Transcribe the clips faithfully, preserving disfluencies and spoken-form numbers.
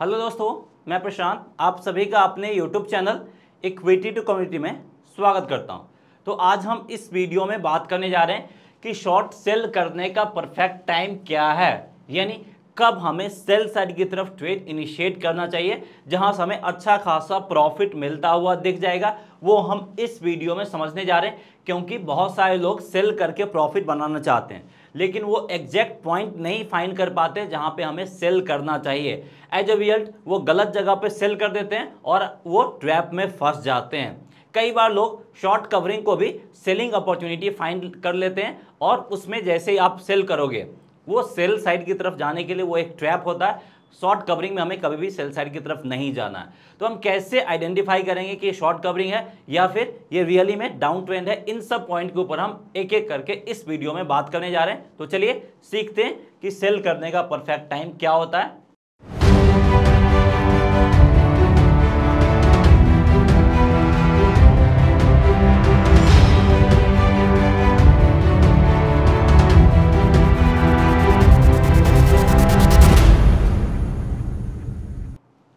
Hello दोस्तों, मैं प्रशांत आप सभी का अपने YouTube channel equity to community में स्वागत करता हूं। तो आज हम इस वीडियो में बात करने जा रहे हैं कि शॉर्ट सेल करने का परफेक्ट टाइम क्या है, यानी कब हमें सेल साइड की तरफ ट्रेड इनिशिएट करना चाहिए जहां से हमें अच्छा खासा प्रॉफिट मिलता हुआ दिख जाएगा। वो हम इस वीडियो में समझने जा रहे हैं, क्योंकि बहुत सारे लोग सेल करके प्रॉफिट बनाना चाहते हैं लेकिन वो एग्जैक्ट पॉइंट नहीं फाइंड कर पाते जहां पे हमें सेल करना चाहिए। एज ए रिजल्ट वो गलत जगह पे सेल कर देते हैं और वो ट्रैप में फंस जाते हैं। कई बार लोग शॉर्ट कवरिंग को भी सेलिंग अपॉर्चुनिटी फाइंड कर लेते हैं और उसमें जैसे ही आप सेल करोगे वो सेल साइड की तरफ जाने के लिए वो एक ट्रैप होता है। शॉर्ट कवरिंग में हमें कभी भी सेल साइड की तरफ नहीं जाना है। तो हम कैसे आइडेंटिफाई करेंगे कि ये शॉर्ट कवरिंग है या फिर ये रियली में डाउन ट्रेंड है, इन सब पॉइंट के ऊपर हम एक एक करके इस वीडियो में बात करने जा रहे हैं। तो चलिए सीखते हैं कि सेल करने का परफेक्ट टाइम क्या होता है।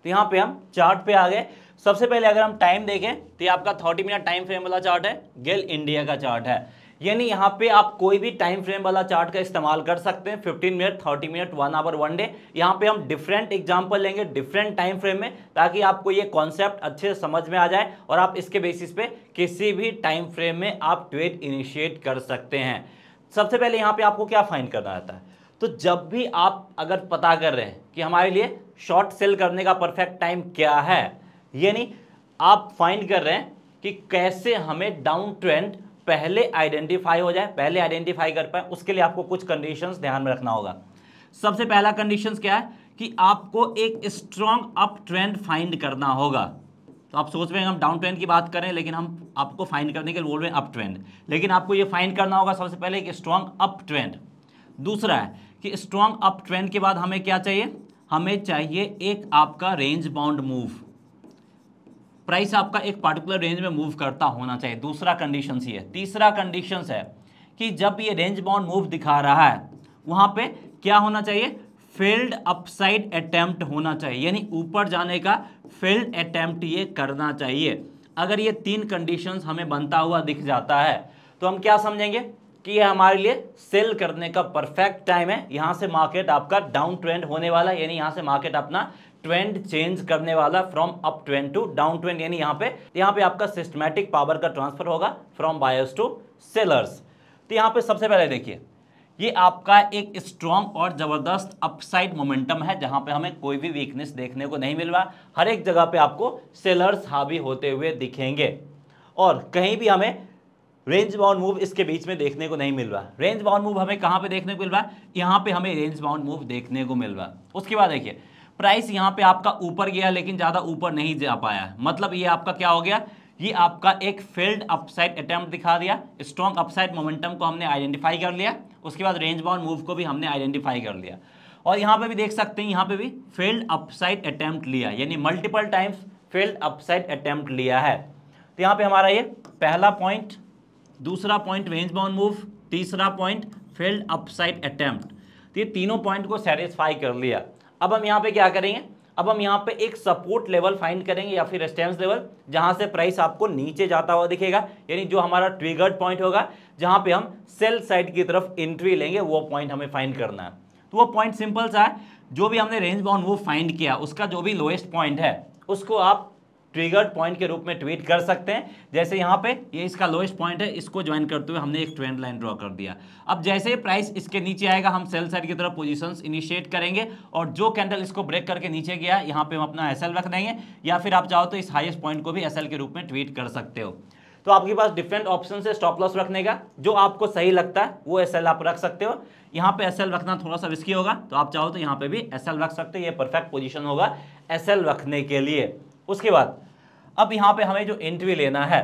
यहाँ पे हम चार्ट पे आ गए। सबसे पहले अगर हम टाइम देखें तो ये आपका तीस मिनट टाइम फ्रेम वाला चार्ट है, गेल इंडिया का चार्ट है। यानी यहाँ पे आप कोई भी टाइम फ्रेम वाला चार्ट का इस्तेमाल कर सकते हैं, पंद्रह मिनट, तीस minute, one hour, one day. यहाँ पे हम डिफरेंट एग्जांपल लेंगे डिफरेंट टाइम फ्रेम में, ताकि आपको ये कॉन्सेप्ट अच्छे से समझ में आ जाए और आप इसके बेसिस पे किसी भी टाइम फ्रेम में आप ट्रेड इनिशिएट कर सकते हैं। सबसे पहले यहाँ पे आपको क्या फाइंड करना रहता है, तो जब भी आप अगर पता कर रहे हैं कि हमारे लिए शॉर्ट सेल करने का परफेक्ट टाइम क्या है, यानी आप फाइंड कर रहे हैं कि कैसे हमें डाउन ट्रेंड पहले आइडेंटिफाई हो जाए, पहले आइडेंटिफाई कर पाए, उसके लिए आपको कुछ कंडीशंस ध्यान में रखना होगा। सबसे पहला कंडीशंस क्या है कि आपको एक स्ट्रॉन्ग अप ट्रेंड फाइंड करना होगा। तो आप सोच रहे हैं हम डाउन ट्रेंड की बात करें, लेकिन हम आपको फाइंड करने के लिए बोल रहे हैं अप ट्रेंड, लेकिन आपको ये फाइंड करना होगा सबसे पहले एक स्ट्रॉन्ग अप ट्रेंड। दूसरा है कि स्ट्रॉन्ग अप ट्रेंड के बाद हमें क्या चाहिए, हमें चाहिए एक आपका रेंज बाउंड मूव, प्राइस आपका एक पार्टिकुलर रेंज में मूव करता होना चाहिए। दूसरा कंडीशंस ये। तीसरा कंडीशंस है कि जब ये रेंज बाउंड मूव दिखा रहा है वहाँ पे क्या होना चाहिए, फेल्ड अपसाइड अटैम्प्ट होना चाहिए, यानी ऊपर जाने का फेल्ड अटैम्प्ट ये करना चाहिए। अगर ये तीन कंडीशंस हमें बनता हुआ दिख जाता है तो हम क्या समझेंगे कि ये हमारे लिए सेल करने का परफेक्ट टाइम है। यहाँ से मार्केट आपका डाउन ट्रेंड होने वाला है, यानी यहाँ से मार्केट अपना ट्रेंड चेंज करने वाला from up trend to down trend, यानी यहाँ पे यहाँ पे आपका सिस्टमैटिक पावर का ट्रांसफर होगा फ्रॉम बायर्स टू सेलर्स। तो यहाँ पे सबसे पहले देखिए ये आपका एक स्ट्रॉन्ग और ज़बरदस्त अपसाइड मोमेंटम है, जहाँ पे हमें कोई भी वीकनेस देखने को नहीं मिल रहा। हर एक जगह पर आपको सेलर्स हावी होते हुए दिखेंगे और कहीं भी हमें रेंज बाउंड मूव इसके बीच में देखने को नहीं मिल रहा। रेंज बाउंड मूव हमें कहाँ पे देखने को मिल रहा है, यहाँ पे हमें रेंज बाउंड मूव देखने को मिल रहा है। उसके बाद देखिए प्राइस यहाँ पे आपका ऊपर गया लेकिन ज़्यादा ऊपर नहीं जा पाया, मतलब ये आपका क्या हो गया, ये आपका एक फेल्ड अपसाइड अटैम्प्ट दिखा दिया। स्ट्रॉन्ग अपसाइड मोमेंटम को हमने आइडेंटिफाई कर लिया, उसके बाद रेंज बाउंड मूव को भी हमने आइडेंटिफाई कर लिया। और यहाँ पर भी देख सकते हैं, यहाँ पर भी फेल्ड अपसाइड अटैम्प्ट लिया, यानी multiple times failed upside attempt लिया है। तो यहाँ पर हमारा ये पहला पॉइंट, दूसरा पॉइंट रेंज बाउंड मूव, तीसरा पॉइंट फेल्ड अपसाइड अटैम्प्ट, तो ये तीनों पॉइंट को सेटिस्फाई कर लिया। अब हम यहाँ पे क्या करेंगे, अब हम यहाँ पे एक सपोर्ट लेवल फाइंड करेंगे या फिर रेजिस्टेंस लेवल, जहाँ से प्राइस आपको नीचे जाता हुआ दिखेगा, यानी जो हमारा ट्रिगर्ड पॉइंट होगा जहाँ पे हम सेल साइड की तरफ एंट्री लेंगे, वो पॉइंट हमें फाइंड करना है। तो वो पॉइंट सिंपल सा है, जो भी हमने रेंज बाउंड मूव फाइंड किया उसका जो भी लोएस्ट पॉइंट है उसको आप ट्रिगर्ड पॉइंट के रूप में ट्वीट कर सकते हैं। जैसे यहाँ पे ये इसका लोएस्ट पॉइंट है, इसको ज्वाइन करते हुए हमने एक ट्रेंड लाइन ड्रॉ कर दिया। अब जैसे ही प्राइस इसके नीचे आएगा हम सेल साइड की तरफ पोजीशंस इनिशिएट करेंगे और जो कैंडल इसको ब्रेक करके नीचे गया यहाँ पे हम अपना एस एल रख देंगे, या फिर आप चाहो तो इस हाईएस्ट पॉइंट को भी एस एल के रूप में ट्वीट कर सकते हो। तो आपके पास डिफरेंट ऑप्शन है स्टॉप लॉस रखने का, जो आपको सही लगता है वो एस एल आप रख सकते हो। यहाँ पे एस एल रखना थोड़ा सा रिस्की होगा, तो आप चाहो तो यहाँ पे भी एस एल रख सकते हो, ये परफेक्ट पोजिशन होगा एस एल रखने के लिए। उसके बाद अब यहाँ पे हमें जो एंट्री लेना है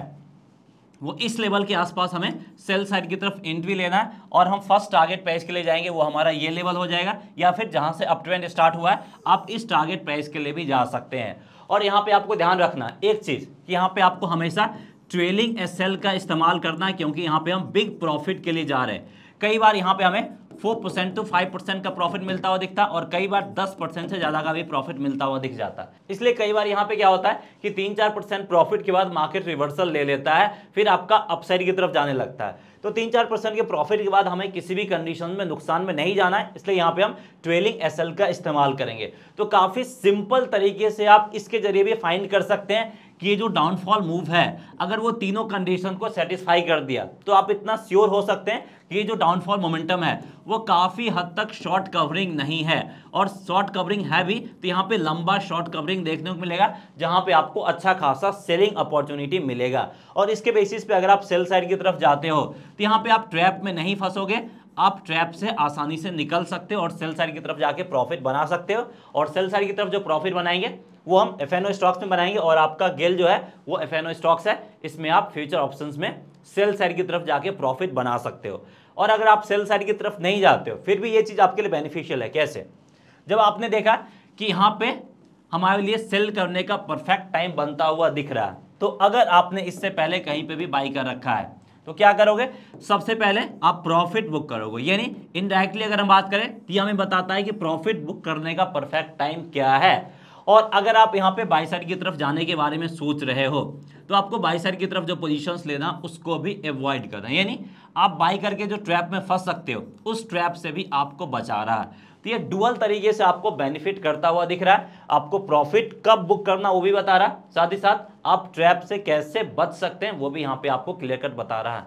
वो इस लेवल के आसपास हमें सेल साइड की तरफ एंट्री लेना है और हम फर्स्ट टारगेट प्राइस के लिए जाएंगे, वो हमारा ये लेवल हो जाएगा, या फिर जहाँ से अप ट्रेंड स्टार्ट हुआ है आप इस टारगेट प्राइस के लिए भी जा सकते हैं। और यहाँ पे आपको ध्यान रखना एक चीज़ कि यहाँ पे आपको हमेशा ट्रेलिंग एस एल का इस्तेमाल करना है, क्योंकि यहाँ पर हम बिग प्रॉफिट के लिए जा रहे हैं। कई बार यहाँ पर हमें फोर परसेंट तो फाइव परसेंट का प्रॉफिट मिलता हुआ दिखता और कई बार दस परसेंट से ज्यादा का भी प्रॉफिट मिलता हुआ दिख जाता। इसलिए कई बार यहाँ पे क्या होता है कि तीन चार परसेंट प्रॉफिट के बाद मार्केट रिवर्सल ले लेता है, फिर आपका अपसाइड की तरफ जाने लगता है। तो तीन चार परसेंट के प्रॉफिट के बाद हमें किसी भी कंडीशन में नुकसान में नहीं जाना है, इसलिए यहाँ पे हम ट्रेलिंग एस एल का इस्तेमाल करेंगे। तो काफी सिंपल तरीके से आप इसके जरिए भी फाइंड कर सकते हैं कि ये जो डाउनफॉल मूव है अगर वो तीनों कंडीशन को सेटिस्फाई कर दिया तो आप इतना श्योर हो सकते हैं कि ये जो डाउनफॉल मोमेंटम है वो काफ़ी हद तक शॉर्ट कवरिंग नहीं है, और शॉर्ट कवरिंग है भी तो यहाँ पे लंबा शॉर्ट कवरिंग देखने को मिलेगा जहाँ पे आपको अच्छा खासा सेलिंग अपॉर्चुनिटी मिलेगा। और इसके बेसिस पे अगर आप सेल साइड की तरफ जाते हो तो यहाँ पे आप ट्रैप में नहीं फंसोगे, आप ट्रैप से आसानी से निकल सकते हो और सेल साइड की तरफ जाके प्रॉफिट बना सकते हो। और सेल साइड की तरफ जो प्रॉफिट बनाएंगे वो हम एफएनओ स्टॉक्स में बनाएंगे, और आपका गेल जो है वो एफएनओ स्टॉक्स है, इसमें आप फ्यूचर ऑप्शंस में सेल साइड की तरफ जाके प्रॉफिट बना सकते हो। और अगर आप सेल साइड की तरफ नहीं जाते हो फिर भी ये चीज़ आपके लिए बेनिफिशियल है। कैसे? जब आपने देखा कि यहाँ पे हमारे लिए सेल करने का परफेक्ट टाइम बनता हुआ दिख रहा है, तो अगर आपने इससे पहले कहीं पर भी बाई कर रखा है तो क्या करोगे? सबसे पहले आप प्रॉफिट बुक करोगे, यानी इनडायरेक्टली अगर हम बात करें तो हमें बताता है कि प्रॉफिट बुक करने का परफेक्ट टाइम क्या है। और अगर आप यहाँ पे बाई साइड की तरफ जाने के बारे में सोच रहे हो तो आपको बाई साइड की तरफ जो पोजीशंस लेना उसको भी एवॉइड करना, यानी आप बाई करके जो ट्रैप में फंस सकते हो उस ट्रैप से भी आपको बचा रहा है। तो ये डुअल तरीके से आपको बेनिफिट करता हुआ दिख रहा है, आपको प्रॉफिट कब बुक करना वो भी बता रहा है, साथ ही साथ आप ट्रैप से कैसे बच सकते हैं वो भी यहाँ पे आपको क्लियर कट बता रहा है।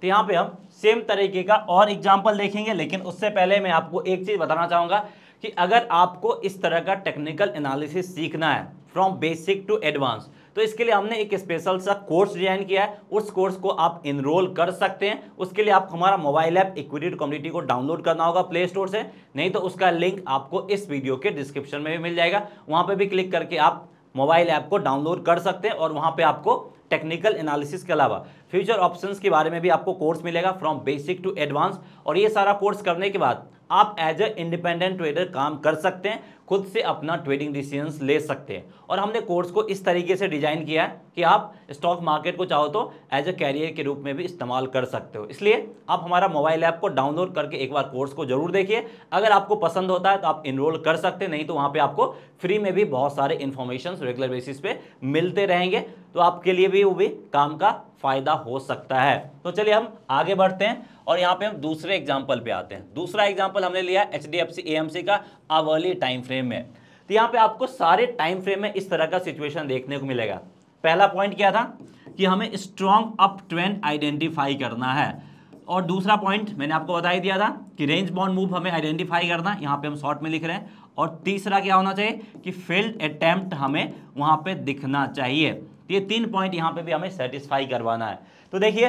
तो यहाँ पे हम सेम तरीके का और एग्जाम्पल देखेंगे, लेकिन उससे पहले मैं आपको एक चीज़ बताना चाहूँगा कि अगर आपको इस तरह का टेक्निकल एनालिसिस सीखना है फ्रॉम बेसिक टू एडवांस तो इसके लिए हमने एक स्पेशल सा कोर्स डिजाइन किया है, उस कोर्स को आप इनरोल कर सकते हैं। उसके लिए आपको हमारा mobile app equity to commodity को डाउनलोड करना होगा प्ले स्टोर से, नहीं तो उसका लिंक आपको इस वीडियो के डिस्क्रिप्शन में भी मिल जाएगा, वहाँ पर भी क्लिक करके आप मोबाइल ऐप को डाउनलोड कर सकते हैं। और वहाँ पर आपको टेक्निकल एनालिसिस के अलावा फ्यूचर ऑप्शंस के बारे में भी आपको कोर्स मिलेगा फ्रॉम बेसिक टू एडवांस। और ये सारा कोर्स करने के बाद आप एज ए इंडिपेंडेंट ट्रेडर काम कर सकते हैं, खुद से अपना ट्रेडिंग डिसीजंस ले सकते हैं। और हमने कोर्स को इस तरीके से डिजाइन किया है कि आप स्टॉक मार्केट को चाहो तो एज ए कैरियर के रूप में भी इस्तेमाल कर सकते हो। इसलिए आप हमारा मोबाइल ऐप को डाउनलोड करके एक बार कोर्स को जरूर देखिए, अगर आपको पसंद होता है तो आप इनरोल कर सकते हैं, नहीं तो वहाँ पर आपको फ्री में भी बहुत सारे इन्फॉर्मेशन रेगुलर बेसिस पे मिलते रहेंगे, तो आपके लिए भी वो भी काम का फायदा हो सकता है। तो चलिए हम आगे बढ़ते हैं और यहाँ पे हम दूसरे एग्जाम्पल पे आते हैं। दूसरा एग्जाम्पल हमने लिया H D F C A M C का आवर्ली टाइम फ्रेम में। तो यहाँ पे आपको सारे टाइम फ्रेम में इस तरह का सिचुएशन देखने को मिलेगा। पहला पॉइंट क्या था कि हमें स्ट्रॉन्ग अप ट्रेंड आइडेंटिफाई करना है, और दूसरा पॉइंट मैंने आपको बता ही दिया था कि रेंज बाउंड मूव हमें आइडेंटिफाई करना है, यहाँ पे हम शॉर्ट में लिख रहे हैं। और तीसरा क्या होना चाहिए कि फेल्ड अटैम्प्ट हमें वहाँ पे दिखना चाहिए। तो ये तीन पॉइंट यहाँ पे भी हमें सेटिस्फाई करवाना है। तो देखिए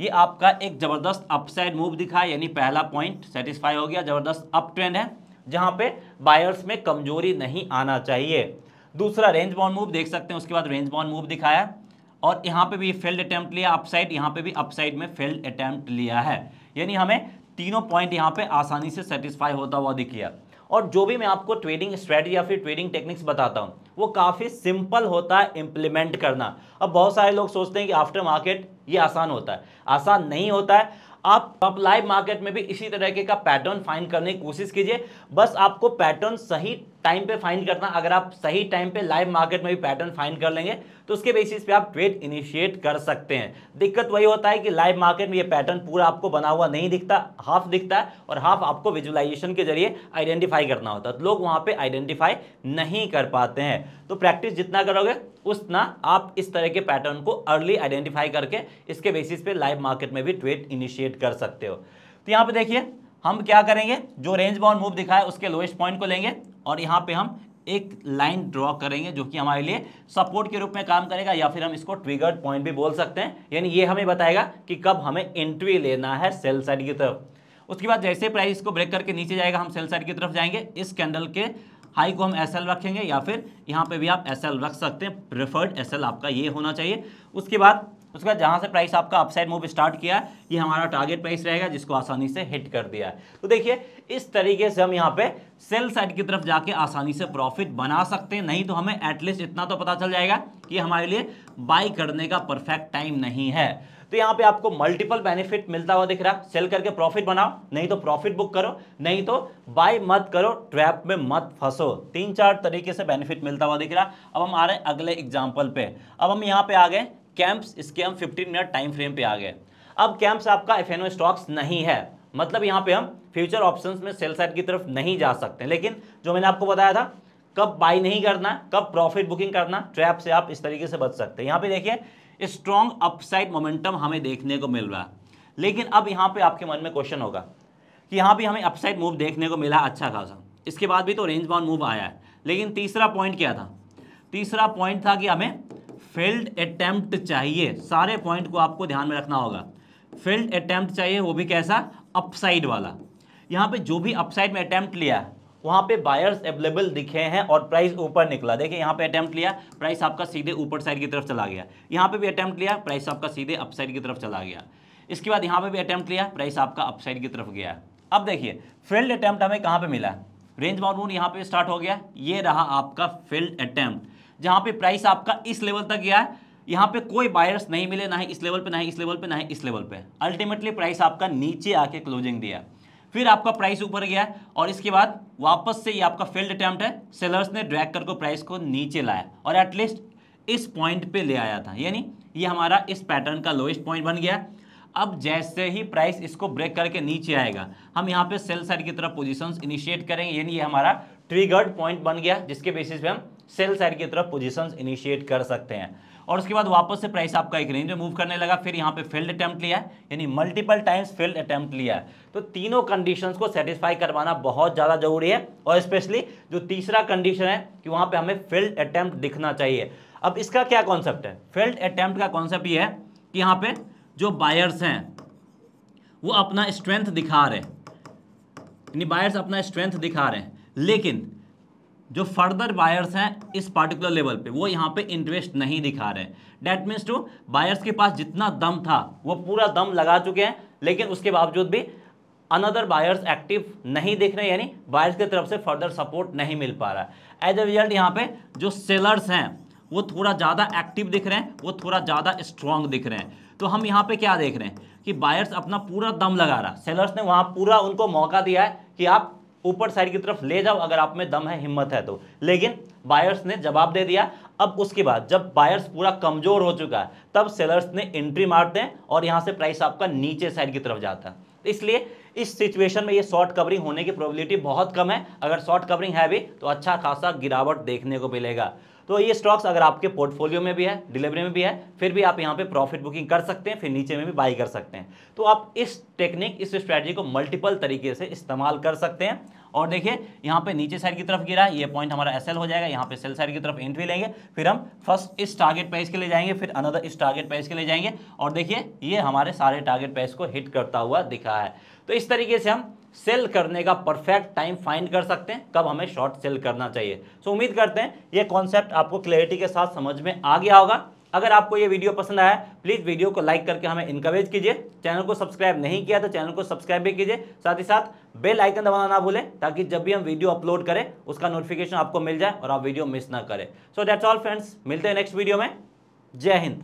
ये आपका एक ज़बरदस्त अपसाइड मूव दिखा है, यानी पहला पॉइंट सेटिस्फाई हो गया, ज़बरदस्त अप ट्रेंड है जहाँ पे बायर्स में कमजोरी नहीं आना चाहिए। दूसरा रेंज बाउंड मूव देख सकते हैं, उसके बाद रेंज बाउंड मूव दिखाया और यहाँ पे भी फेल्ड अटैम्प्ट लिया अपसाइड, यहाँ पे भी अपसाइड में फेल्ड अटैम्प्ट लिया है, यानी हमें तीनों पॉइंट यहाँ पे आसानी से सेटिस्फाई होता हुआ दिख गया। और जो भी मैं आपको ट्रेडिंग स्ट्रेटजी या फिर ट्रेडिंग टेक्निक्स बताता हूँ वो काफ़ी सिंपल होता है इम्प्लीमेंट करना। अब बहुत सारे लोग सोचते हैं कि आफ्टर मार्केट ये आसान होता है, आसान नहीं होता है। आप आप लाइव मार्केट में भी इसी तरह का पैटर्न फाइंड करने की कोशिश कीजिए, बस आपको पैटर्न सही टाइम पे फाइंड करना। अगर आप सही टाइम पे लाइव मार्केट में भी पैटर्न फाइंड कर लेंगे तो उसके बेसिस पे आप ट्रेड इनिशिएट कर सकते हैं। दिक्कत वही होता है कि लाइव मार्केट में ये पैटर्न पूरा आपको बना हुआ नहीं दिखता, हाफ दिखता है और हाफ आपको विजुअलाइजेशन के जरिए आइडेंटिफाई करना होता है, तो लोग वहाँ पे आइडेंटिफाई नहीं कर पाते हैं। तो प्रैक्टिस जितना करोगे उतना आप इस तरह के पैटर्न को अर्ली आइडेंटिफाई करके इसके बेसिस पे लाइव मार्केट में भी ट्रेड इनिशिएट कर सकते हो। तो यहाँ पे देखिए हम क्या करेंगे, जो रेंज बाउंड मूव दिखाए उसके लोएस्ट पॉइंट को लेंगे और यहाँ पे हम एक लाइन ड्रॉ करेंगे जो कि हमारे लिए सपोर्ट के रूप में काम करेगा, या फिर हम इसको ट्रिगर्ड पॉइंट भी बोल सकते हैं, यानी ये हमें बताएगा कि कब हमें एंट्री लेना है सेल साइड की तरफ। उसके बाद जैसे प्राइस को ब्रेक करके नीचे जाएगा हम सेल साइड की तरफ जाएंगे, इस कैंडल के हाई को हम एस एल रखेंगे या फिर यहाँ पे भी आप एस एल रख सकते हैं, प्रेफर्ड एस एल आपका ये होना चाहिए। उसके बाद उसके बाद जहाँ से प्राइस आपका अपसाइड मूव स्टार्ट किया है ये हमारा टारगेट प्राइस रहेगा जिसको आसानी से हिट कर दिया है। तो देखिए इस तरीके से हम यहाँ पे सेल साइड की तरफ जाके आसानी से प्रॉफिट बना सकते हैं, नहीं तो हमें एटलीस्ट इतना तो पता चल जाएगा कि हमारे लिए बाई करने का परफेक्ट टाइम नहीं है। तो यहाँ पे आपको मल्टीपल बेनिफिट मिलता हुआ दिख रहा है। सेल करके प्रॉफिट बनाओ, नहीं तो प्रॉफिट बुक करो, नहीं तो बाय मत करो, ट्रैप में मत फंसो। तीन चार तरीके से बेनिफिट मिलता हुआ दिख रहा है। अब हम आ रहे हैं अगले एग्जाम्पल पे। अब हम यहाँ पे आ गए कैंप्स, इसके हम फिफ्टीन मिनट टाइम फ्रेम पे आ गए। अब कैंप्स आपका एफ एन ओ स्टॉक्स नहीं है, मतलब यहाँ पे हम फ्यूचर ऑप्शंस में सेल साइड की तरफ नहीं जा सकते, लेकिन जो मैंने आपको बताया था कब बाई नहीं करना, कब प्रॉफिट बुकिंग करना, ट्रैप से आप इस तरीके से बच सकते हैं। यहाँ पे देखिए स्ट्रॉन्ग अपसाइड मोमेंटम हमें देखने को मिल रहा है, लेकिन अब यहाँ पे आपके मन में क्वेश्चन होगा कि यहाँ भी हमें अपसाइड मूव देखने को मिला अच्छा खासा, इसके बाद भी तो रेंज बाउंड मूव आया है, लेकिन तीसरा पॉइंट क्या था? तीसरा पॉइंट था कि हमें फेल्ड अटैम्प्ट चाहिए। सारे पॉइंट को आपको ध्यान में रखना होगा। फेल्ड अटैम्प्ट चाहिए, वो भी कैसा? अपसाइड वाला। यहाँ पे जो भी अपसाइड में अटैम्प्ट लिया वहाँ पे बायर्स अवेलेबल दिखे हैं और प्राइस ऊपर निकला। देखिए यहाँ पे अटैम्प्ट लिया, प्राइस आपका सीधे ऊपर साइड की तरफ चला गया। यहाँ पे भी अटैम्प्ट लिया, प्राइस आपका सीधे अपसाइड की तरफ चला गया। इसके बाद यहाँ पे भी अटैम्प्ट लिया, प्राइस आपका अपसाइड की तरफ गया। अब देखिए फेल्ड अटैम्प्ट हमें कहाँ पे मिला? रेंज बाउंड मूव यहाँ पे स्टार्ट हो गया, ये रहा आपका फेल्ड अटैम्प्ट, जहाँ पे प्राइस आपका इस लेवल तक गया है। यहाँ पे कोई बायर्स नहीं मिले, ना ही इस लेवल पे, ना ही इस लेवल पे, ना ही इस लेवल पे। अल्टीमेटली प्राइस आपका नीचे आके क्लोजिंग दिया, फिर आपका प्राइस ऊपर गया और इसके बाद वापस से ये आपका फेल्ड अटैम्प्ट है। सेलर्स ने ड्रैग करके प्राइस को नीचे लाया और एटलीस्ट इस पॉइंट पे ले आया था, यानी ये हमारा इस पैटर्न का लोएस्ट पॉइंट बन गया। अब जैसे ही प्राइस इसको ब्रेक करके नीचे आएगा, हम यहाँ पे सेल साइड की तरफ पोजीशंस इनिशिएट करेंगे, यानी ये हमारा ट्रिगर्ड पॉइंट बन गया, जिसके बेसिस पे हम सेल साइड की तरफ पोजीशंस इनिशिएट कर सकते हैं। और उसके बाद वापस से प्राइस आपका एक रेंज में मूव करने लगा, फिर यहाँ पे फेल्ड अटैम्प्ट लिया, यानी मल्टीपल टाइम्स फेल्ड अटैम्प्ट लिया। तो तीनों कंडीशंस को सेटिस्फाई करवाना बहुत ज़्यादा जरूरी है, और स्पेशली जो तीसरा कंडीशन है कि वहाँ पे हमें फेल्ड अटैम्प्ट दिखना चाहिए। अब इसका क्या कॉन्सेप्ट है? फेल्ड अटैम्प्ट का कॉन्सेप्ट ये है कि यहाँ पे जो बायर्स हैं वो अपना स्ट्रेंथ दिखा रहे हैं, यानी बायर्स अपना स्ट्रेंथ दिखा रहे हैं, लेकिन जो फर्दर बायर्स हैं इस पार्टिकुलर लेवल पे वो यहाँ पे इंटरेस्ट नहीं दिखा रहे। डैट मीन्स टू बायर्स के पास जितना दम था वो पूरा दम लगा चुके हैं, लेकिन उसके बावजूद भी अनदर बायर्स एक्टिव नहीं दिख रहे, यानी बायर्स की तरफ से फर्दर सपोर्ट नहीं मिल पा रहा है। एज ए रिजल्ट यहाँ पे जो सेलर्स हैं वो थोड़ा ज़्यादा एक्टिव दिख रहे हैं, वो थोड़ा ज़्यादा स्ट्रांग दिख रहे हैं। तो हम यहाँ पे क्या देख रहे हैं कि बायर्स अपना पूरा दम लगा रहा, सेलर्स ने वहाँ पूरा उनको मौका दिया है कि आप ऊपर साइड की तरफ ले जाओ अगर आप में दम है, हिम्मत है तो, लेकिन बायर्स ने जवाब दे दिया। अब उसके बाद जब बायर्स पूरा कमज़ोर हो चुका है तब सेलर्स ने एंट्री मारते हैं और यहाँ से प्राइस आपका नीचे साइड की तरफ जाता है। इसलिए इस सिचुएशन में ये शॉर्ट कवरिंग होने की प्रोबेबिलिटी बहुत कम है। अगर शॉर्ट कवरिंग है भी तो अच्छा खासा गिरावट देखने को मिलेगा। तो ये स्टॉक्स अगर आपके पोर्टफोलियो में भी है, डिलीवरी में भी है, फिर भी आप यहाँ पे प्रॉफिट बुकिंग कर सकते हैं, फिर नीचे में भी बाई कर सकते हैं। तो आप इस टेक्निक, इस स्ट्रैटेजी को मल्टीपल तरीके से इस्तेमाल कर सकते हैं। और देखिए यहाँ पे नीचे साइड की तरफ गिरा, ये पॉइंट हमारा एसएल हो जाएगा, यहाँ पे सेल साइड की तरफ एंट्री लेंगे, फिर हम फर्स्ट इस टारगेट प्राइस के लिए जाएंगे, फिर अनदर इस टारगेट प्राइस के लिए जाएंगे, और देखिए ये हमारे सारे टारगेट प्राइस को हिट करता हुआ दिखा है। तो इस तरीके से हम सेल करने का परफेक्ट टाइम फाइंड कर सकते हैं, कब हमें शॉर्ट सेल करना चाहिए। सो उम्मीद करते हैं ये कॉन्सेप्ट आपको क्लैरिटी के साथ समझ में आ गया होगा। अगर आपको ये वीडियो पसंद आया प्लीज़ वीडियो को लाइक करके हमें इनकरेज कीजिए। चैनल को सब्सक्राइब नहीं किया तो चैनल को सब्सक्राइब भी कीजिए, साथ ही साथ बेल आइकन दबाना ना भूलें, ताकि जब भी हम वीडियो अपलोड करें उसका नोटिफिकेशन आपको मिल जाए और आप वीडियो मिस ना करें। सो दैट्स ऑल फ्रेंड्स, मिलते हैं नेक्स्ट वीडियो में। जय हिंद।